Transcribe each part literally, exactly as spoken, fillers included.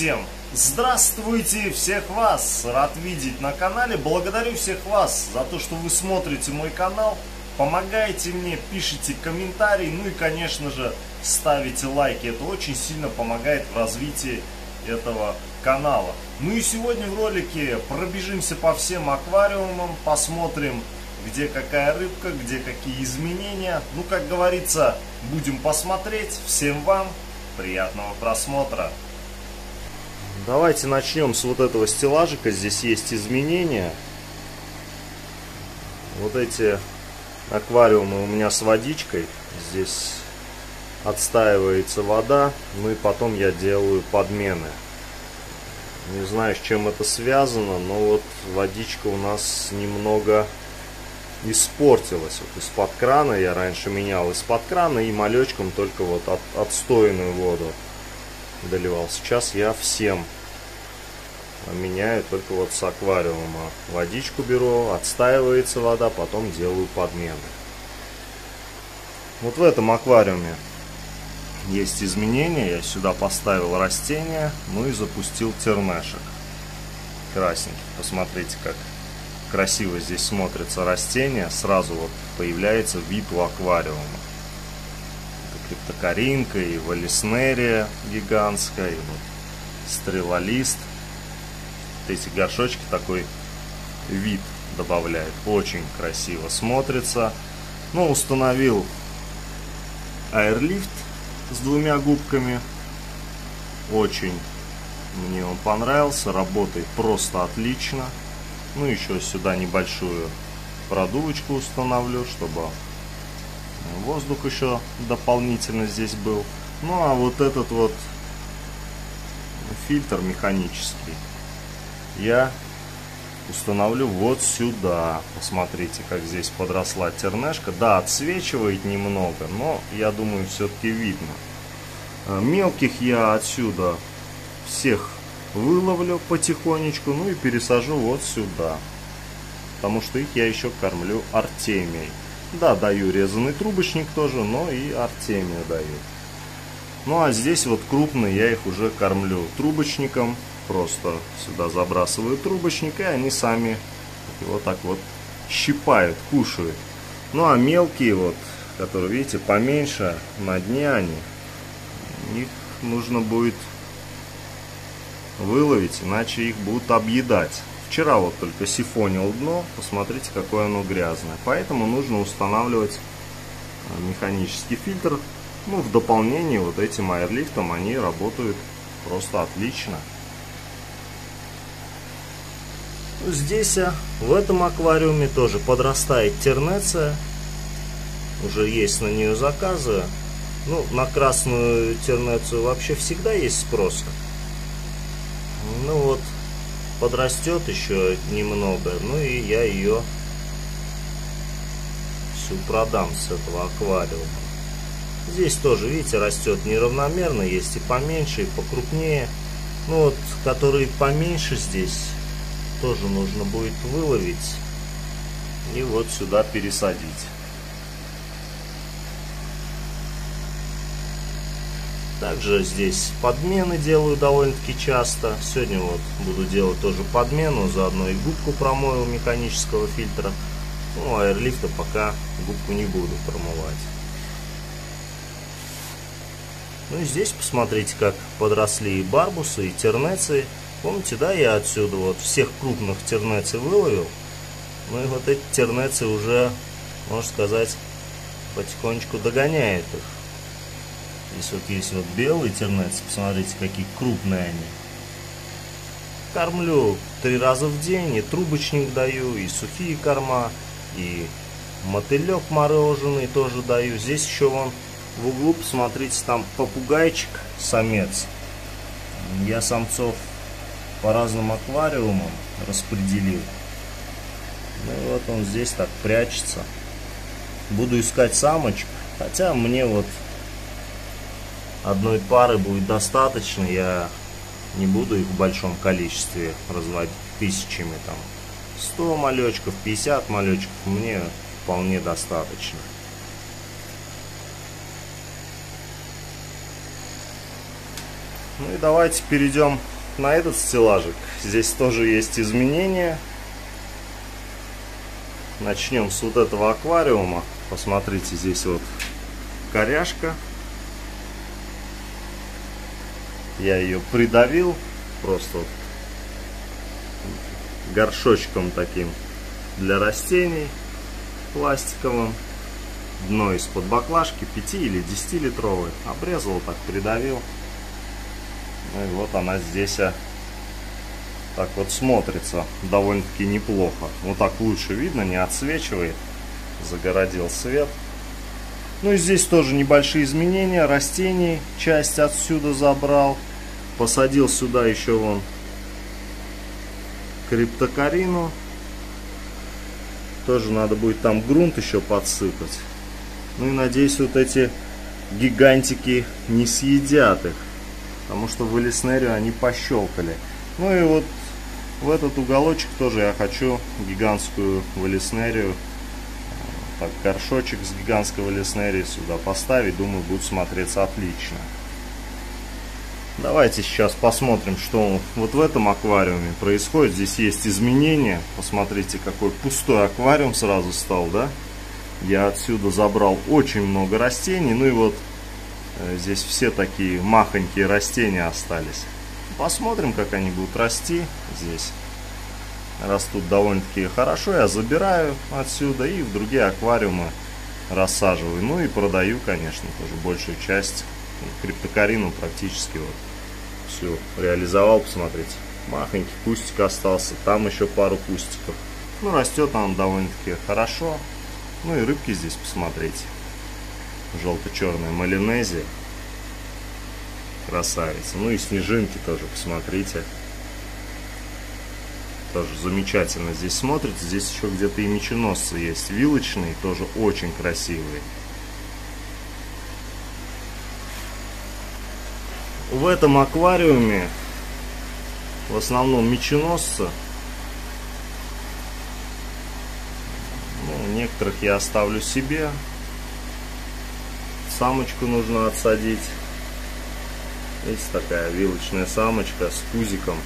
Всем здравствуйте, всех вас рад видеть на канале. Благодарю всех вас за то, что вы смотрите мой канал, помогаете мне, пишите комментарии, ну и конечно же ставите лайки. Это очень сильно помогает в развитии этого канала. Ну и сегодня в ролике пробежимся по всем аквариумам, посмотрим, где какая рыбка, где какие изменения. Ну, как говорится, будем посмотреть. Всем вам приятного просмотра. Давайте начнем с вот этого стеллажика. Здесь есть изменения. Вот эти аквариумы у меня с водичкой. Здесь отстаивается вода. Ну и потом я делаю подмены. Не знаю, с чем это связано, но вот водичка у нас немного испортилась. Вот из-под крана я раньше менял из-под крана и малечком только вот от, отстойную воду доливал. Сейчас я всем меняю, только вот с аквариума водичку беру, отстаивается вода, потом делаю подмены. Вот в этом аквариуме есть изменения. Я сюда поставил растения, ну и запустил тернышек. Красненький, посмотрите, как красиво здесь смотрятся растения. Сразу вот появляется вид у аквариума. Это криптокаринка и валиснерия гигантская, и вот стрелолист. Вот эти горшочки такой вид добавляют. Очень красиво смотрится. Ну, установил аэрлифт с двумя губками. Очень мне он понравился. Работает просто отлично. Ну, еще сюда небольшую продувочку установлю, чтобы воздух еще дополнительно здесь был. Ну, а вот этот вот фильтр механический я установлю вот сюда. Посмотрите, как здесь подросла тернешка. Да, отсвечивает немного, но, я думаю, все-таки видно. Мелких я отсюда всех выловлю потихонечку, ну и пересажу вот сюда, потому что их я еще кормлю артемией. Да, даю резанный трубочник тоже, но и артемию даю. Ну а здесь вот крупные я их уже кормлю трубочником. Просто сюда забрасываю трубочник, и они сами вот так вот щипают, кушают. Ну а мелкие вот, которые, видите, поменьше, на дне они, их нужно будет выловить, иначе их будут объедать. Вчера вот только сифонил дно, посмотрите, какое оно грязное. Поэтому нужно устанавливать механический фильтр. Ну, в дополнение вот этим аэрлифтом, они работают просто отлично. Здесь, в этом аквариуме, тоже подрастает тернеция. Уже есть на нее заказы. Ну, на красную тернецию вообще всегда есть спрос. Ну вот, подрастет еще немного, ну и я ее всю продам с этого аквариума. Здесь тоже, видите, растет неравномерно, есть и поменьше, и покрупнее. Ну вот, которые поменьше здесь, тоже нужно будет выловить и вот сюда пересадить. Также здесь подмены делаю довольно-таки часто. Сегодня вот буду делать тоже подмену. Заодно и губку промою механического фильтра. Ну, а аэрлифта пока губку не буду промывать. Ну и здесь посмотрите, как подросли и барбусы, и тернеции. Помните, да, я отсюда вот всех крупных тернеций выловил. Ну и вот эти тернеции уже, можно сказать, потихонечку догоняют их. Здесь вот есть вот белые тернеции, посмотрите, какие крупные они. Кормлю три раза в день, и трубочник даю, и сухие корма, и мотылек мороженый тоже даю. Здесь еще вон в углу, посмотрите, там попугайчик, самец. Я самцов по разным аквариумам распределил. Ну и вот он здесь так прячется. Буду искать самочек, хотя мне вот одной пары будет достаточно, я не буду их в большом количестве разводить тысячами, там сто малечков, пятьдесят малечков мне вполне достаточно. Ну и давайте перейдем на этот стеллажик. Здесь тоже есть изменения. Начнем с вот этого аквариума. Посмотрите, здесь вот коряшка. Я ее придавил просто вот горшочком таким для растений пластиковым. Дно из-под баклажки пять или десятилитровый. Обрезал, так придавил. Ну и вот она здесь а, так вот смотрится довольно-таки неплохо. Вот так лучше видно, не отсвечивает. Загородил свет. Ну и здесь тоже небольшие изменения. Растений часть отсюда забрал. Посадил сюда еще вон криптокарину. Тоже надо будет там грунт еще подсыпать. Ну и надеюсь, вот эти гигантики не съедят их, потому что валиснерию они пощелкали. Ну и вот в этот уголочек тоже я хочу гигантскую валиснерию. Так, горшочек с гигантской валиснерией сюда поставить. Думаю, будет смотреться отлично. Давайте сейчас посмотрим, что вот в этом аквариуме происходит. Здесь есть изменения. Посмотрите, какой пустой аквариум сразу стал, да? Я отсюда забрал очень много растений. Ну и вот здесь все такие махонькие растения остались. Посмотрим, как они будут расти. Здесь растут довольно-таки хорошо. Я забираю отсюда и в другие аквариумы рассаживаю. Ну и продаю, конечно, тоже большую часть. Криптокарину практически вот все реализовал, посмотрите. Махонький кустик остался, там еще пару кустиков. Ну, растет он довольно-таки хорошо. Ну и рыбки здесь, посмотрите. Желто-черная малинезия. Красавица. Ну и снежинки тоже, посмотрите. Тоже замечательно здесь смотрится. Здесь еще где-то и меченосцы есть. Вилочные, тоже очень красивые. В этом аквариуме в основном меченосцы. Ну, некоторых я оставлю себе. Самочку нужно отсадить. Есть такая вилочная самочка с пузиком.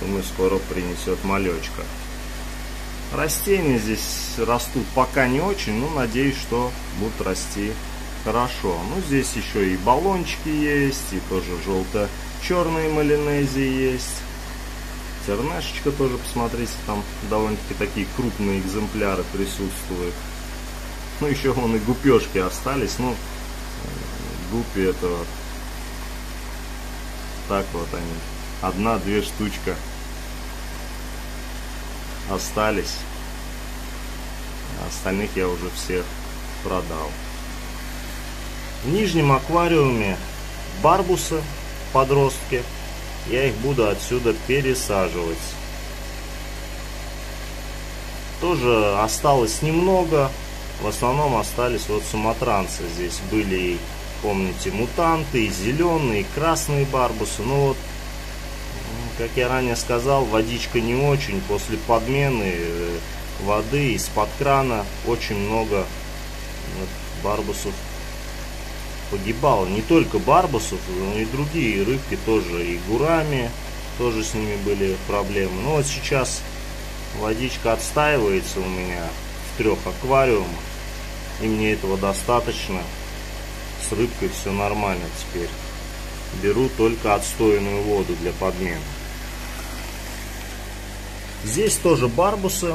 Думаю, скоро принесет малечка. Растения здесь растут пока не очень, но надеюсь, что будут расти хорошо. Ну, здесь еще и баллончики есть, и тоже желто-черные малинезии есть. Тернышка тоже, посмотрите, там довольно-таки такие крупные экземпляры присутствуют. Ну, еще вон и гупешки остались. Ну, гупи это вот. Так вот они. Одна-две штучка остались. Остальных я уже всех продал. В нижнем аквариуме барбусы, подростки. Я их буду отсюда пересаживать. Тоже осталось немного. В основном остались вот суматранцы. Здесь были, помните, мутанты, и зеленые, и красные барбусы. Но вот, как я ранее сказал, водичка не очень. После подмены воды из-под крана очень много барбусов погибало. Не только барбусов, но и другие рыбки тоже, и гурами, тоже с ними были проблемы. Но вот сейчас водичка отстаивается у меня в трех аквариумах, и мне этого достаточно. С рыбкой все нормально теперь. Беру только отстойную воду для подмены. Здесь тоже барбусы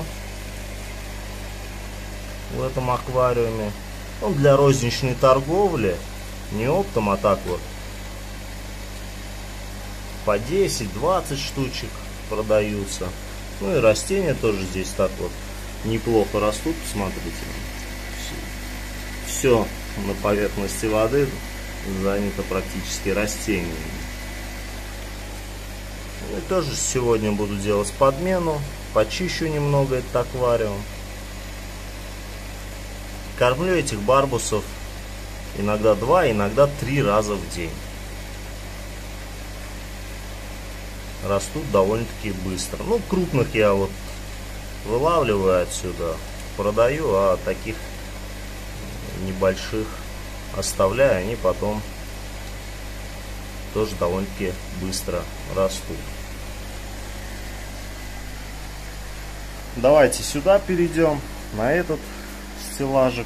в этом аквариуме. Он для розничной торговли. Не оптом, а так вот по десять-двадцать штучек продаются. Ну и растения тоже здесь так вот неплохо растут, посмотрите. Все на поверхности воды занято практически растениями. Ну и тоже сегодня буду делать подмену. Почищу немного этот аквариум. Кормлю этих барбусов иногда два, иногда три раза в день. Растут довольно-таки быстро. Ну, крупных я вот вылавливаю отсюда, продаю, а таких небольших оставляю. Они потом тоже довольно-таки быстро растут. Давайте сюда перейдем, на этот стеллажик.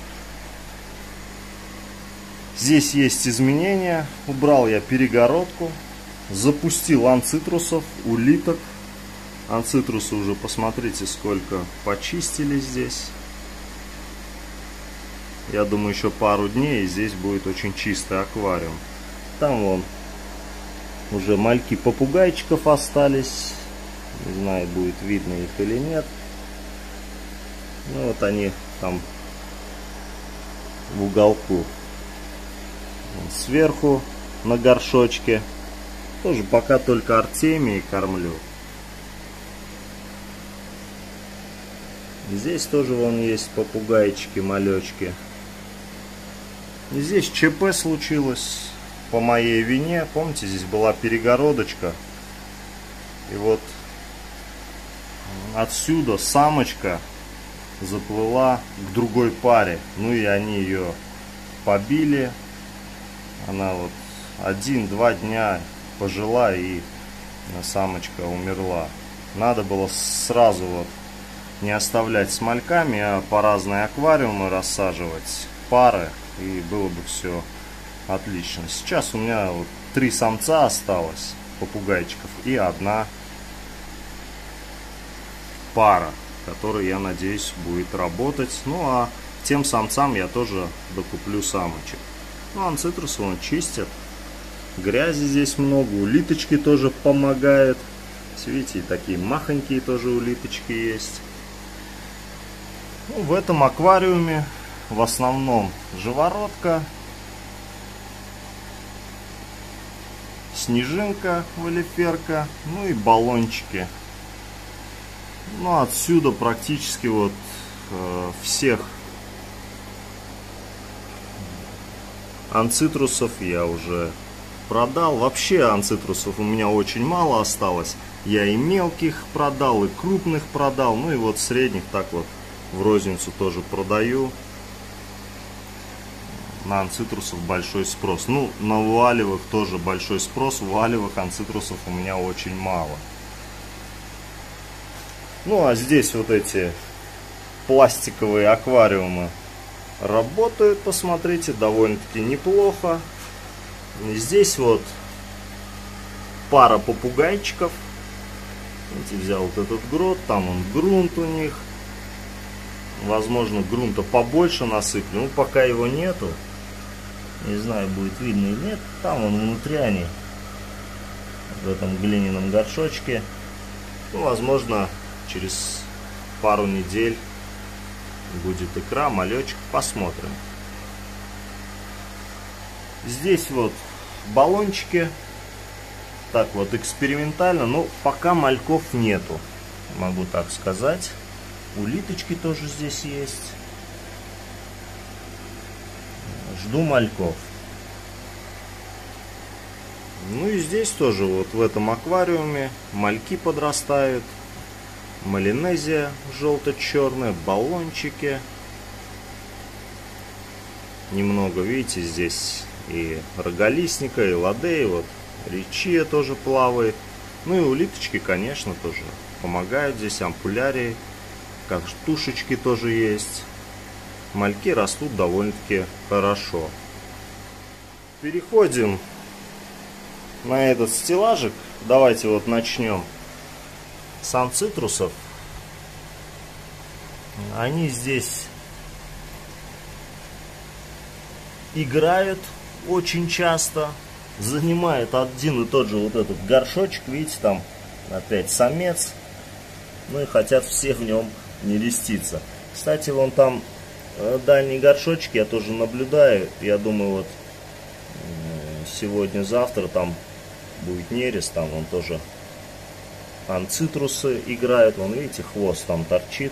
Здесь есть изменения. Убрал я перегородку. Запустил анцитрусов, улиток. Анцитрусы уже посмотрите, сколько почистили здесь. Я думаю, еще пару дней, и здесь будет очень чистый аквариум. Там вон уже мальки попугайчиков остались. Не знаю, будет видно их или нет. Ну вот они там в уголку. Сверху на горшочке. Тоже пока только артемии кормлю. Здесь тоже вон есть попугайчики, малечки. И здесь ЧП случилось по моей вине. Помните, здесь была перегородочка. И вот отсюда самочка заплыла к другой паре. Ну и они ее побили. Она вот один-два дня пожила, и самочка умерла. Надо было сразу вот не оставлять с мальками, а по разные аквариумы рассаживать пары, и было бы все отлично. Сейчас у меня вот три самца осталось попугайчиков и одна пара, которая, я надеюсь, будет работать. Ну а тем самцам я тоже докуплю самочек. Ну, анцитрус он чистит. Грязи здесь много. Улиточки тоже помогают. Видите, такие махонькие тоже улиточки есть. Ну, в этом аквариуме в основном живородка, снежинка, валиферка, ну и баллончики. Ну, отсюда практически вот э, всех анцитрусов я уже продал. Вообще анцитрусов у меня очень мало осталось. Я и мелких продал, и крупных продал. Ну и вот средних так вот в розницу тоже продаю. На анцитрусов большой спрос. Ну, на вуалевых тоже большой спрос. Вуалевых анцитрусов у меня очень мало. Ну, а здесь вот эти пластиковые аквариумы работают, посмотрите, довольно-таки неплохо. Здесь вот пара попугайчиков. Видите, взял вот этот грот, там он грунт у них. Возможно, грунта побольше насыплю, но пока его нету. Не знаю, будет видно или нет. Там он внутри они, в этом глиняном горшочке. Ну, возможно, через пару недель будет икра, малечек, посмотрим. Здесь вот баллончики. Так вот, экспериментально, но пока мальков нету, могу так сказать. Улиточки тоже здесь есть. Жду мальков. Ну и здесь тоже вот в этом аквариуме мальки подрастают. Малинезия желто-черная, баллончики. Немного, видите, здесь и роголистника, и ладеи, вот ричия тоже плавает. Ну и улиточки, конечно, тоже помогают. Здесь ампулярии, картушечки тоже есть. Мальки растут довольно-таки хорошо. Переходим на этот стеллажик. Давайте вот начнем с анцитрусов. Они здесь играют очень часто, занимают один и тот же вот этот горшочек. Видите, там опять самец. Ну и хотят все в нем нереститься. Кстати, вон там дальний горшочек я тоже наблюдаю. Я думаю, вот сегодня-завтра там будет нерест. Там он тоже анцитрусы играют. Вон, видите, хвост там торчит.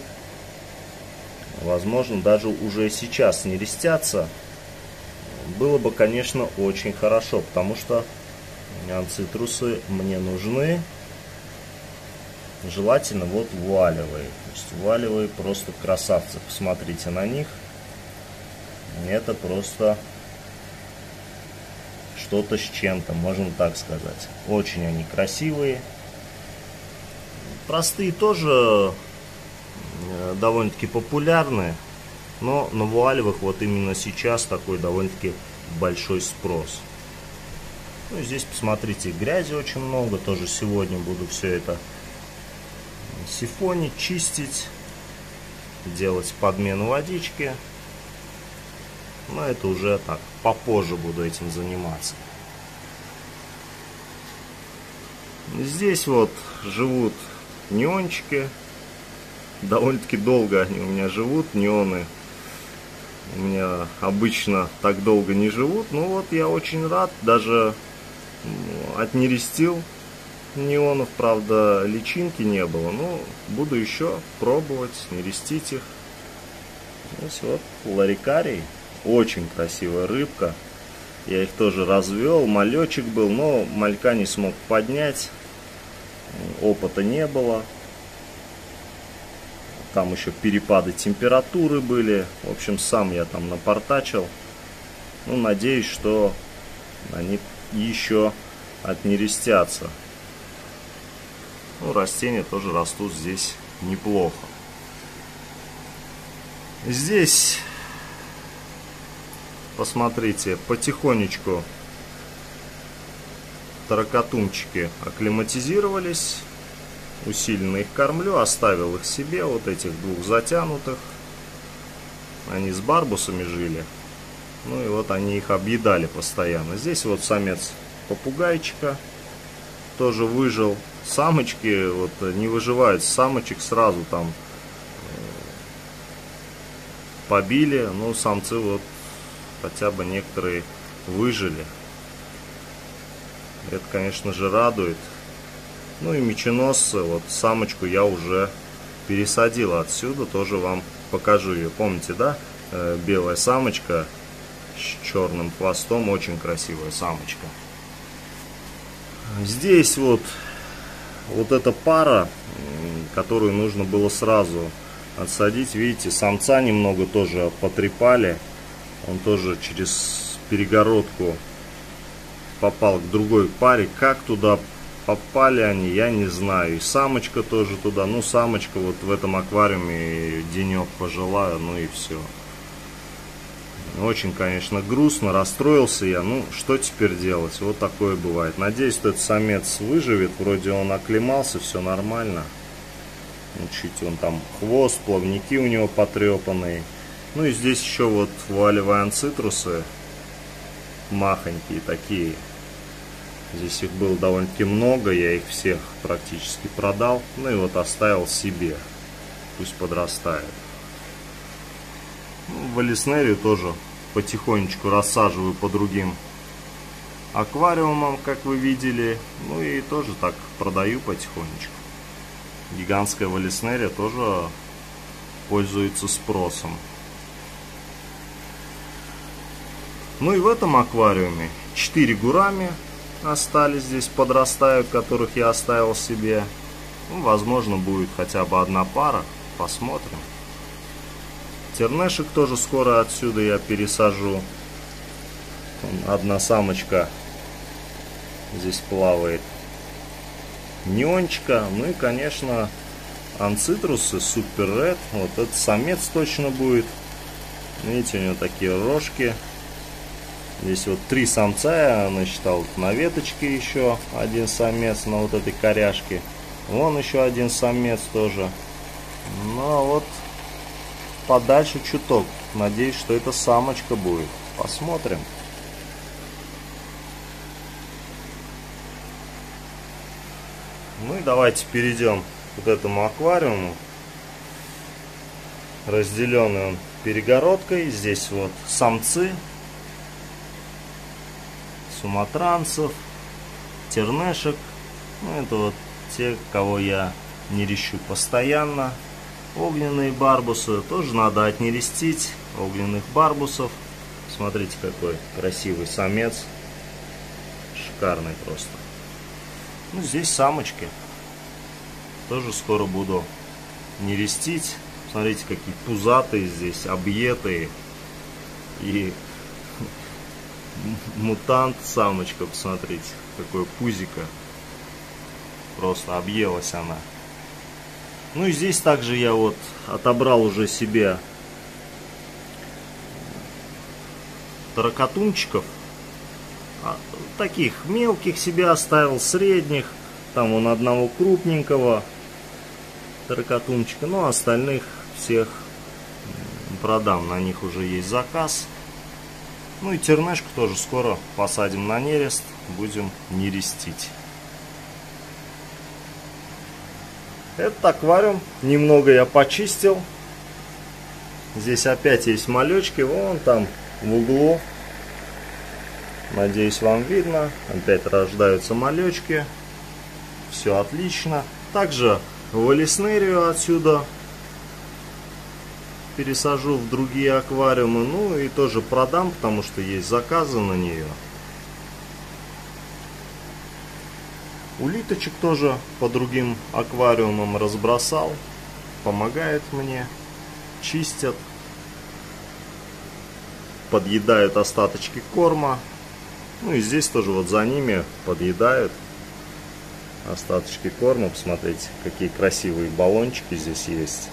Возможно, даже уже сейчас нерестятся. Было бы, конечно, очень хорошо, потому что анцитрусы мне нужны. Желательно вот вуалевые. То есть вуалевые просто красавцы. Посмотрите на них. Это просто что-то с чем-то, можно так сказать. Очень они красивые. Простые тоже довольно-таки популярны, но на вуалевых вот именно сейчас такой довольно-таки большой спрос. Ну, здесь посмотрите, грязи очень много, тоже сегодня буду все это сифонить, чистить, делать подмену водички. Но это уже так, попозже буду этим заниматься. Здесь вот живут неончики. Довольно-таки долго они у меня живут. Неоны у меня обычно так долго не живут. Ну вот, я очень рад. Даже отнерестил неонов. Правда, личинки не было. Но буду еще пробовать нерестить их. Здесь вот ларикарий. Очень красивая рыбка. Я их тоже развел. Малечек был, но малька не смог поднять. Опыта не было. Там еще перепады температуры были. В общем, сам я там напортачил. Ну, надеюсь, что они еще отнерестятся. Ну, растения тоже растут здесь неплохо. Здесь, посмотрите, потихонечку таракатумчики акклиматизировались. Усиленно их кормлю, оставил их себе, вот этих двух затянутых. Они с барбусами жили. Ну и вот они их объедали постоянно. Здесь вот самец попугайчика тоже выжил. Самочки вот не выживают, самочек сразу там побили. Ну, самцы вот хотя бы некоторые выжили. Это, конечно же, радует. Ну и меченосцы, вот самочку я уже пересадил отсюда, тоже вам покажу ее. Помните, да? Белая самочка с черным хвостом, очень красивая самочка. Здесь вот, вот эта пара, которую нужно было сразу отсадить. Видите, самца немного тоже потрепали. Он тоже через перегородку попал к другой паре. Как туда попали они, я не знаю. И самочка тоже туда. Ну, самочка вот в этом аквариуме денек пожила, ну и все. Очень, конечно, грустно. Расстроился я. Ну, что теперь делать? Вот такое бывает. Надеюсь, что этот самец выживет. Вроде он оклемался, все нормально. Ну, чуть он там хвост, плавники у него потрепанные. Ну и здесь еще вот вуалевые анцитрусы. Махонькие такие. Здесь их было довольно-таки много, я их всех практически продал. Ну и вот оставил себе, пусть подрастает. Валиснерию тоже потихонечку рассаживаю по другим аквариумам, как вы видели. Ну и тоже так продаю потихонечку. Гигантская валиснерия тоже пользуется спросом. Ну и в этом аквариуме четыре гурами остались здесь, подрастают, которых я оставил себе. Ну, возможно, будет хотя бы одна пара, посмотрим. Тернышек тоже скоро отсюда я пересажу. Одна самочка здесь плавает, неончика. Ну и, конечно, анцитрусы супер ред. Вот этот самец точно будет. Видите, у него такие рожки. Здесь вот три самца я насчитал, вот на веточке еще один самец, на вот этой коряшке. Вон еще один самец тоже. Ну а вот подальше чуток. Надеюсь, что это самочка будет. Посмотрим. Ну и давайте перейдем к этому аквариуму. Разделенный он перегородкой. Здесь вот самцы суматранцев, тернешек. Ну, это вот те, кого я нерещу постоянно. Огненные барбусы тоже надо отнерестить. Огненных барбусов. Смотрите, какой красивый самец. Шикарный просто. Ну, здесь самочки. Тоже скоро буду нерестить. Смотрите, какие пузатые здесь, объетые. И мутант самочка, посмотрите, какое пузико. Просто объелась она. Ну и здесь также я вот отобрал уже себе таракатумчиков. Таких мелких себе оставил, средних. Там вон одного крупненького таракатумчика. Ну а остальных всех продам. На них уже есть заказ. Ну и тернышку тоже скоро посадим на нерест. Будем нерестить. Этот аквариум немного я почистил. Здесь опять есть малечки. Вон там в углу. Надеюсь, вам видно. Опять рождаются малечки. Все отлично. Также валиснерию отсюда пересажу в другие аквариумы. Ну и тоже продам, потому что есть заказы на нее. Улиточек тоже по другим аквариумам разбросал. Помогает мне. Чистят. Подъедают остаточки корма. Ну и здесь тоже вот за ними подъедают остаточки корма. Посмотрите, какие красивые баллончики здесь есть.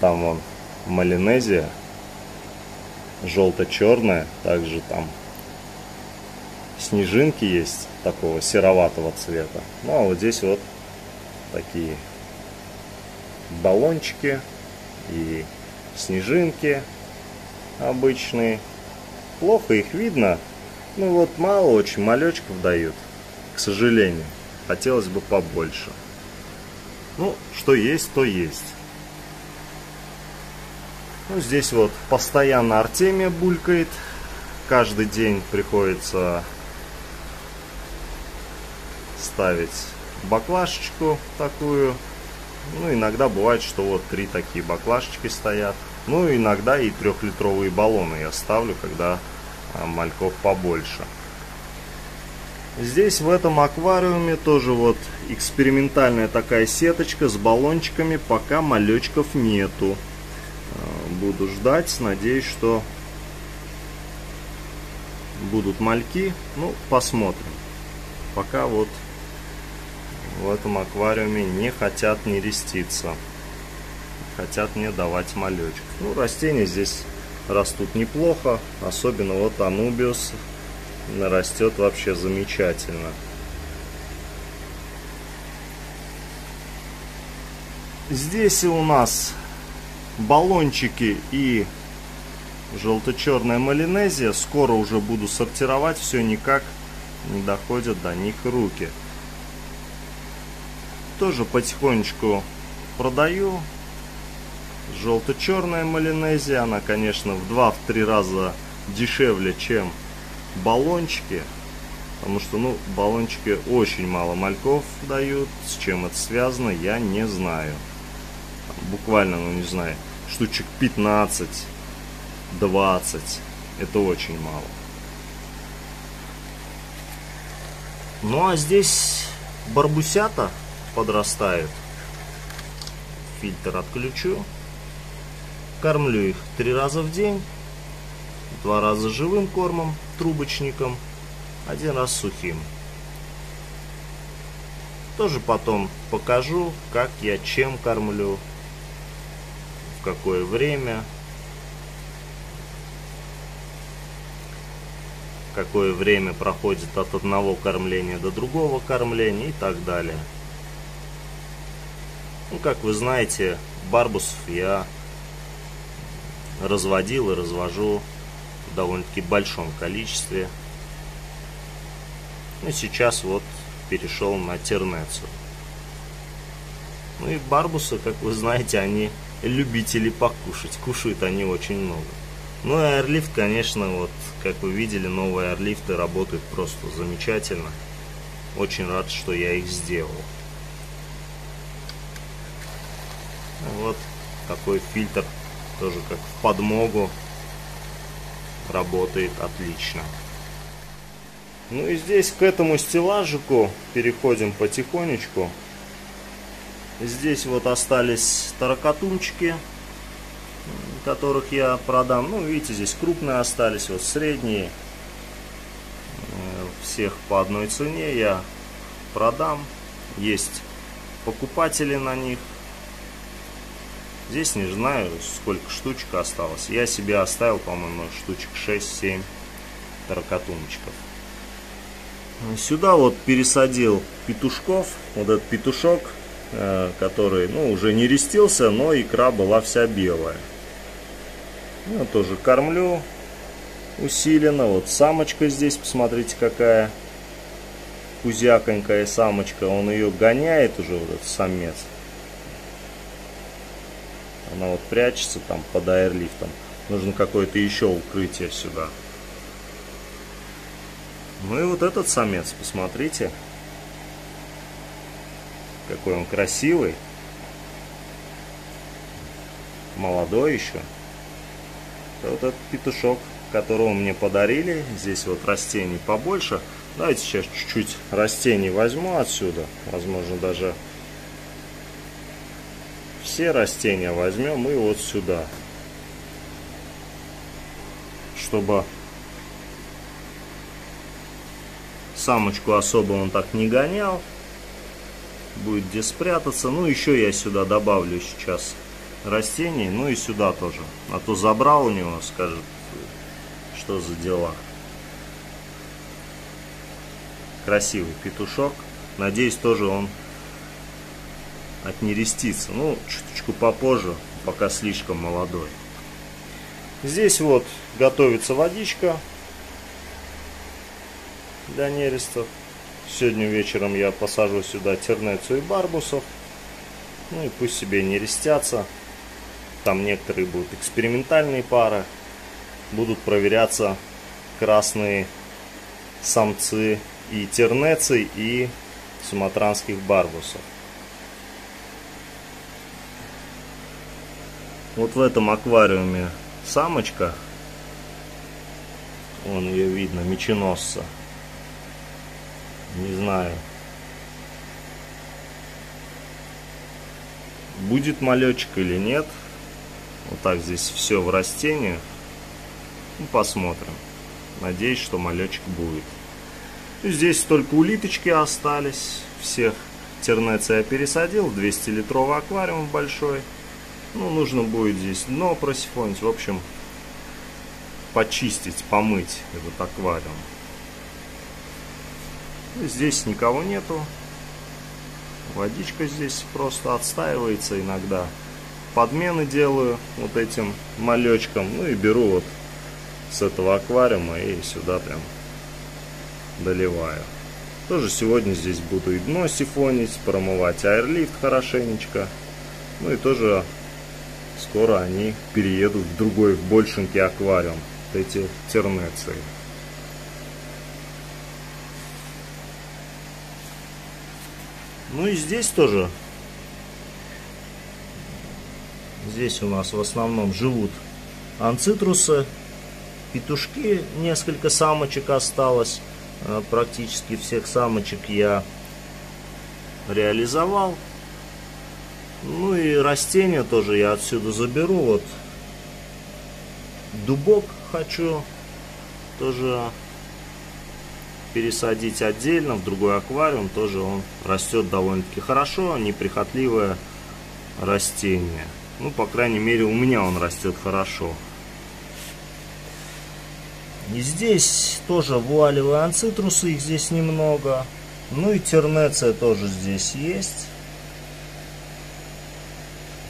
Там вон малинезия. Желто-черная. Также там снежинки есть такого сероватого цвета. Ну а вот здесь вот такие баллончики и снежинки обычные. Плохо их видно. Ну вот мало очень малечков дают, к сожалению. Хотелось бы побольше. Ну что есть, то есть. Ну здесь вот постоянно артемия булькает. Каждый день приходится ставить баклашечку такую. Ну иногда бывает, что вот три такие баклашечки стоят. Ну иногда и трехлитровые баллоны я ставлю, когда мальков побольше. Здесь в этом аквариуме тоже вот экспериментальная такая сеточка с баллончиками. Пока малечков нету. Буду ждать. Надеюсь, что будут мальки. Ну посмотрим. Пока вот в этом аквариуме не хотят нереститься. Хотят мне давать малечек. Ну, растения здесь растут неплохо. Особенно вот анубиус растет вообще замечательно. Здесь у нас баллончики и желто-черная малинезия. Скоро уже буду сортировать. Все никак не доходят до них руки. Тоже потихонечку продаю. Желто-черная малинезия, она, конечно, в два-три раза дешевле, чем баллончики. Потому что, ну, баллончики очень мало мальков дают. С чем это связано, я не знаю. Буквально, ну, не знаю, штучек пятнадцать-двадцать. Это очень мало. Ну, а здесь барбусята подрастают. Фильтр отключу. Кормлю их три раза в день, два раза живым кормом, трубочником, один раз сухим. Тоже потом покажу, как я чем кормлю, в какое время, какое время проходит от одного кормления до другого кормления и так далее. Ну, как вы знаете, барбусов я разводил и развожу в довольно-таки большом количестве. Ну, сейчас вот перешел на тернецию. Ну и барбусы, как вы знаете, они любители покушать. Кушают они очень много. Ну и аэрлифт, конечно, вот как вы видели, новые аэрлифты работают просто замечательно. Очень рад, что я их сделал. Вот такой фильтр. Тоже как в подмогу работает отлично. Ну и здесь к этому стеллажику переходим потихонечку. Здесь вот остались таракатумчики, которых я продам. Ну видите, здесь крупные остались, вот средние всех по одной цене я продам. Есть покупатели на них. Здесь не знаю, сколько штучек осталось. Я себе оставил, по-моему, штучек шесть-семь таракатумчиков. Сюда вот пересадил петушков. Вот этот петушок, который, ну, уже не рестился, но икра была вся белая. Я тоже кормлю усиленно. Вот самочка здесь, посмотрите, какая кузяконькая самочка. Он ее гоняет уже, вот этот самец. Она вот прячется там под аэрлифтом. Нужно какое-то еще укрытие сюда. Ну и вот этот самец, посмотрите, какой он красивый. Молодой еще. Это вот этот петушок, которого мне подарили. Здесь вот растений побольше. Давайте сейчас чуть-чуть растений возьму отсюда. Возможно, даже все растения возьмем и вот сюда. Чтобы самочку особо он так не гонял. Будет где спрятаться. Ну, еще я сюда добавлю сейчас растений. Ну и сюда тоже. А то забрал у него, скажет, что за дела. Красивый петушок. Надеюсь, тоже он отнерестится. Ну, чуточку попозже, пока слишком молодой. Здесь вот готовится водичка для нерестов. Сегодня вечером я посажу сюда тернецию и барбусов. Ну и пусть себе нерестятся. Там некоторые будут экспериментальные пары. Будут проверяться красные самцы и тернеций, и суматранских барбусов. Вот в этом аквариуме самочка. Вон ее видно, меченосца. Не знаю, будет малечек или нет. Вот так здесь все в растениях. Ну, посмотрим. Надеюсь, что малечек будет. И здесь только улиточки остались. Всех тернеция я пересадил в двухсотлитровый аквариум большой. Ну, нужно будет здесь дно просифонить. В общем, почистить, помыть этот аквариум. Здесь никого нету. Водичка здесь просто отстаивается иногда. Подмены делаю вот этим малечкам. Ну и беру вот с этого аквариума и сюда прям доливаю. Тоже сегодня здесь буду и дно сифонить, промывать аэрлифт хорошенечко. Ну и тоже скоро они переедут в другой, в большенький аквариум. Вот эти тернеции. Ну и здесь тоже. Здесь у нас в основном живут анцитрусы, петушки, несколько самочек осталось. Практически всех самочек я реализовал. Ну и растения тоже я отсюда заберу. Вот дубок хочу тоже пересадить отдельно в другой аквариум. Тоже он растет довольно-таки хорошо. Неприхотливое растение. Ну, по крайней мере, у меня он растет хорошо. И здесь тоже вуалевые анцитрусы. Их здесь немного. Ну и тернеция тоже здесь есть.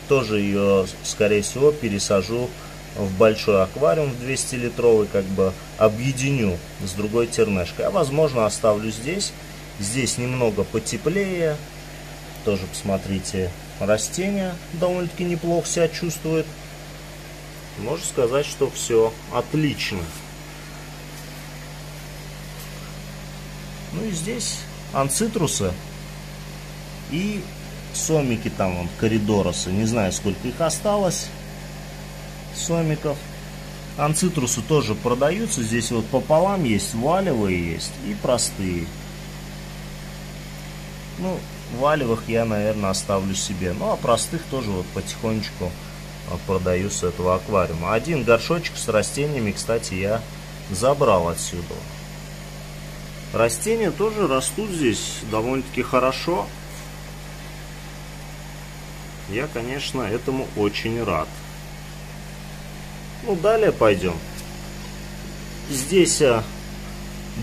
Тоже ее, скорее всего, пересажу в большой аквариум двухсотлитровый, как бы объединю с другой тернышкой. А возможно, оставлю здесь. Здесь немного потеплее. Тоже посмотрите, растения довольно-таки неплохо себя чувствуют. Можно сказать, что все отлично. Ну и здесь анцитрусы и сомики, там вон коридоросы. Не знаю, сколько их осталось. Сомиков. Анцитрусы тоже продаются. Здесь вот пополам есть валевые, есть и простые. Ну, валевых я, наверное, оставлю себе. Ну, а простых тоже вот потихонечку продаю с этого аквариума. Один горшочек с растениями, кстати, я забрал отсюда. Растения тоже растут здесь довольно-таки хорошо. Я, конечно, этому очень рад. Ну, далее пойдем. Здесь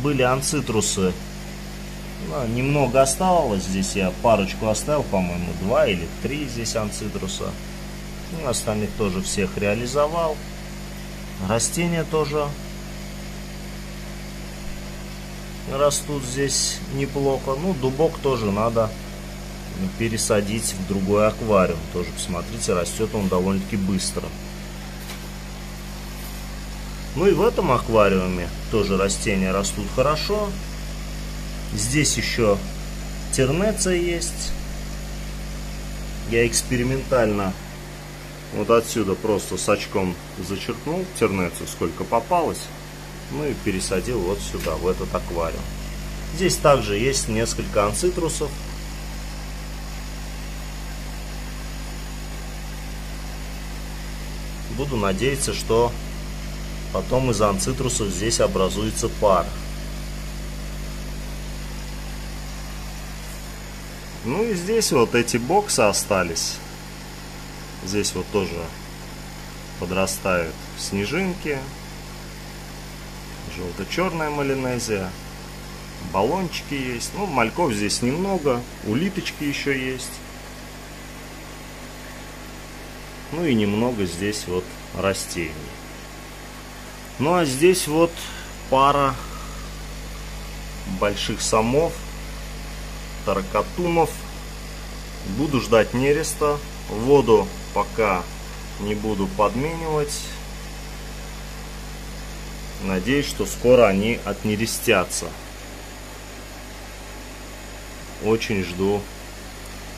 были анцитрусы. Немного осталось. Здесь я парочку оставил, по-моему, два или три здесь анцитруса. Ну, остальных тоже всех реализовал. Растения тоже растут здесь неплохо. Ну, дубок тоже надо пересадить в другой аквариум. Тоже, посмотрите, растет он довольно-таки быстро. Ну и в этом аквариуме тоже растения растут хорошо. Здесь еще тернеция есть. Я экспериментально вот отсюда просто с очком зачерпнул тернецию, сколько попалось. Ну и пересадил вот сюда, в этот аквариум. Здесь также есть несколько анцитрусов. Буду надеяться, что потом из анцитрусов здесь образуется пара. Ну и здесь вот эти боксы остались. Здесь вот тоже подрастают снежинки, желто-черная малинезия, баллончики есть. Ну, мальков здесь немного, улиточки еще есть. Ну и немного здесь вот растений. Ну а здесь вот пара больших самов, таракатумов. Буду ждать нереста. Воду пока не буду подменивать. Надеюсь, что скоро они отнерестятся. Очень жду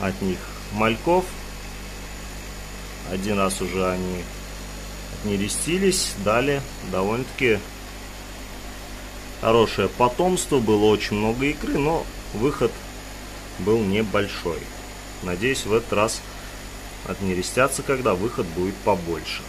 от них мальков. Один раз уже они отнерестились. Дали довольно-таки хорошее потомство. Было очень много икры, но выход был небольшой. Надеюсь, в этот раз отнерестятся, когда выход будет побольше.